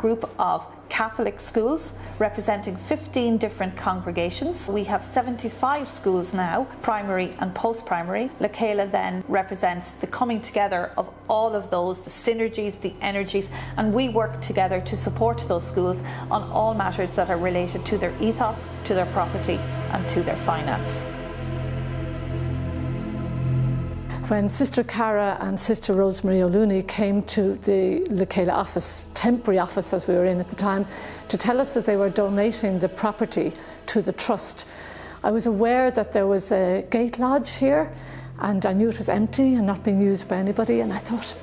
group of Catholic schools representing 15 different congregations. We have 75 schools now, primary and post-primary. Le Chéile then represents the coming together of all of those, the synergies, the energies, and we work together to support those schools on all matters that are related to their ethos, to their property and to their finance. When Sister Cara and Sister Rosemary O'Looney came to the Le Chéile office, temporary office as we were in at the time, to tell us that they were donating the property to the trust, I was aware that there was a gate lodge here, and I knew it was empty and not being used by anybody, and I thought,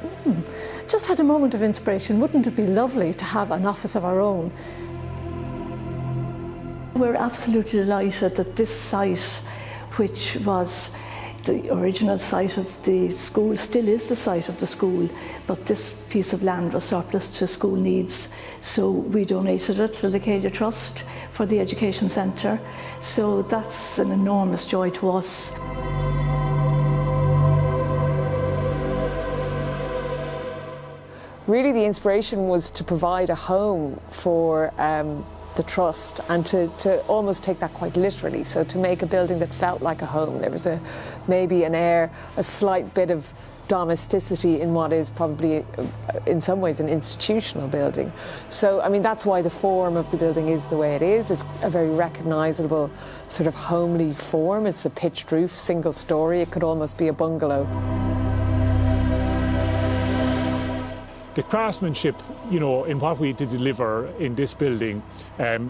just had a moment of inspiration, wouldn't it be lovely to have an office of our own? We're absolutely delighted that this site, which was the original site of the school, still is the site of the school, but this piece of land was surplus to school needs, so we donated it to the Le Chéile Trust for the education centre. So that's an enormous joy to us. Really, the inspiration was to provide a home for the trust, and to almost take that quite literally, so to make a building that felt like a home. There was maybe an air, a slight bit of domesticity in what is probably in some ways an institutional building. So I mean, that's why the form of the building is the way it is. It's a very recognisable sort of homely form. It's a pitched roof, single storey. It could almost be a bungalow. The craftsmanship, you know, in what we deliver in this building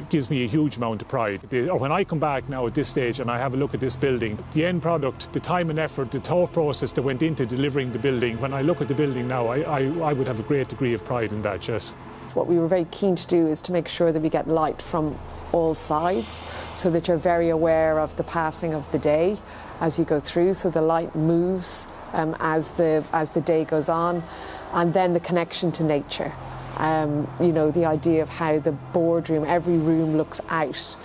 gives me a huge amount of pride. When I come back now at this stage and I have a look at this building, the end product, the time and effort, the thought process that went into delivering the building, when I look at the building now, I would have a great degree of pride in that, yes. What we were very keen to do is to make sure that we get light from all sides, so that you're very aware of the passing of the day as you go through, so the light moves as the day goes on, and then the connection to nature. You know, the idea of how the boardroom, every room looks out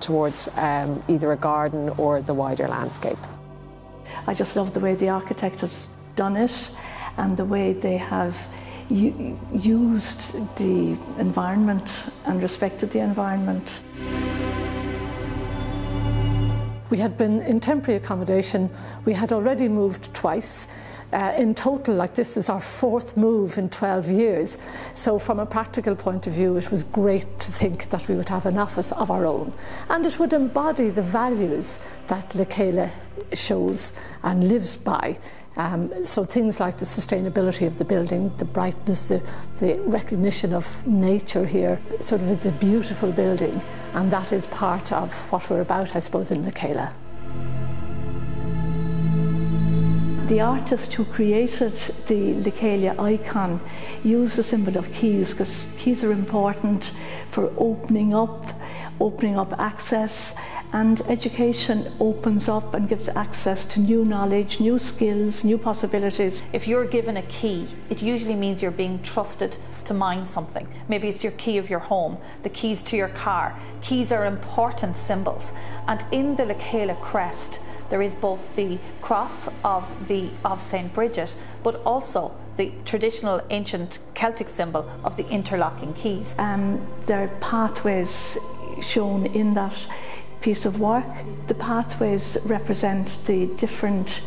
towards either a garden or the wider landscape. I just love the way the architect has done it, and the way they have used the environment and respected the environment. We had been in temporary accommodation. We had already moved twice. In total, like, this is our fourth move in 12 years. So from a practical point of view, it was great to think that we would have an office of our own. And it would embody the values that Le Chéile shows and lives by. So things like the sustainability of the building, the brightness, the recognition of nature here, sort of it's a beautiful building, and that is part of what we're about, I suppose, in Le Chéile. The artist who created the Le Chéile icon used the symbol of keys, because keys are important for opening up access, and education opens up and gives access to new knowledge, new skills, new possibilities. If you're given a key, it usually means you're being trusted to mine something. Maybe it's your key of your home, the keys to your car. Keys are important symbols, and in the Le Chéile crest there is both the cross of St. Bridget, but also the traditional ancient Celtic symbol of the interlocking keys. There are pathways shown in that piece of work. The pathways represent the different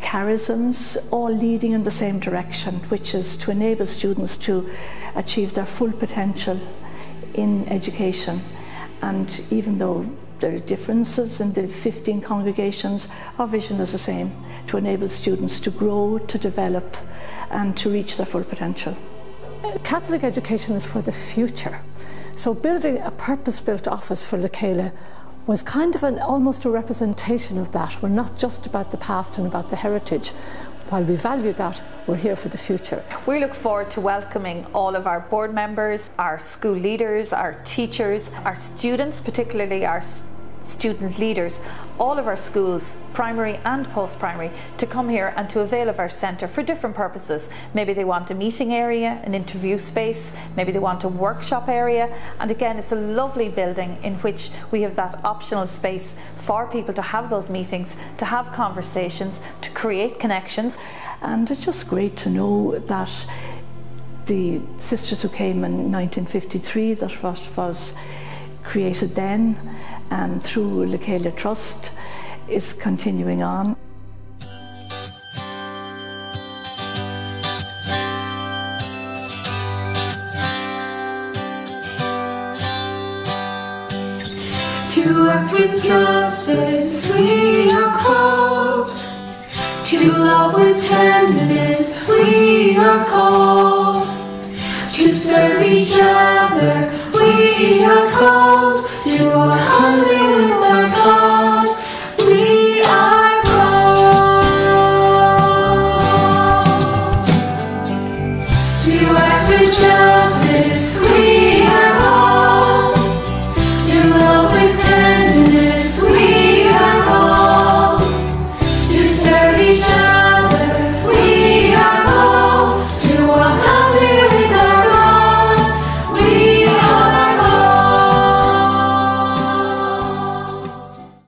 charisms, all leading in the same direction, which is to enable students to achieve their full potential in education. And even though there are differences in the 15 congregations, our vision is the same: to enable students to grow, to develop and to reach their full potential. Catholic education is for the future, so building a purpose-built office for Le Chéile was kind of almost a representation of that. We're not just about the past and about the heritage. While we value that, we're here for the future. We look forward to welcoming all of our board members, our school leaders, our teachers, our students, particularly our student leaders, all of our schools, primary and post-primary, to come here and to avail of our centre for different purposes. Maybe they want a meeting area, an interview space, maybe they want a workshop area, and again, it's a lovely building in which we have that optional space for people to have those meetings, to have conversations, to create connections. And it's just great to know that the sisters who came in 1953, the trust was created then, and through Le Chéile Trust is continuing on. To act with justice we are called, to love with tenderness we are called, to serve each other we are called.